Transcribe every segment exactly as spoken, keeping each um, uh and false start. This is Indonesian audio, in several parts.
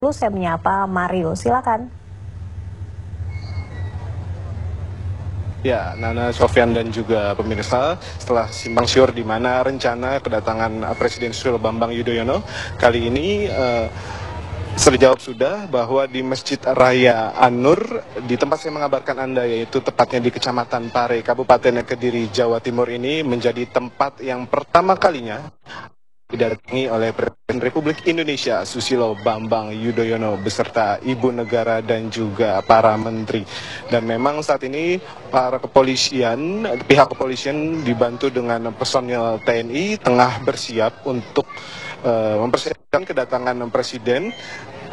Lalu saya menyapa Mario, silakan. Ya, Nana, Sofyan dan juga pemirsa, setelah simpang siur di mana rencana kedatangan Presiden Susilo Bambang Yudhoyono kali ini eh, terjawab sudah bahwa di Masjid Raya An Nur, di tempat saya mengabarkan Anda, yaitu tepatnya di Kecamatan Pare, Kabupaten Kediri, Jawa Timur, ini menjadi tempat yang pertama kalinya didatangi oleh Presiden Republik Indonesia Susilo Bambang Yudhoyono beserta Ibu Negara dan juga para menteri. Dan memang saat ini para kepolisian, pihak kepolisian dibantu dengan personil T N I tengah bersiap untuk uh, mempersiapkan kedatangan Presiden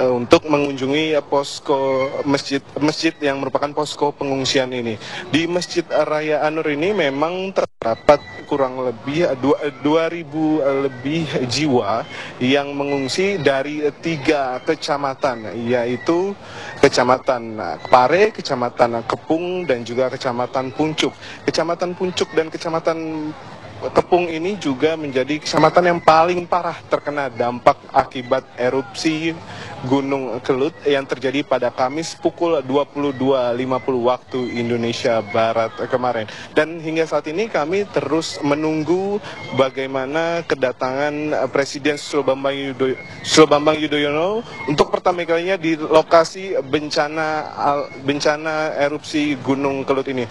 uh, untuk mengunjungi posko masjid masjid yang merupakan posko pengungsian ini. Di Masjid Raya An Nur ini memang terdapat kurang lebih dua ribu lebih jiwa yang mengungsi dari tiga kecamatan, yaitu Kecamatan Pare, Kecamatan Kepung, dan juga Kecamatan Puncuk. Kecamatan Puncuk dan Kecamatan Kepung ini juga menjadi kecamatan yang paling parah terkena dampak akibat erupsi Gunung Kelud yang terjadi pada Kamis pukul dua puluh dua lima puluh waktu Indonesia Barat kemarin. Dan hingga saat ini kami terus menunggu bagaimana kedatangan Presiden Susilo Bambang Yudhoyono, Susilo Bambang Yudhoyono untuk pertama kalinya di lokasi bencana bencana erupsi Gunung Kelud ini.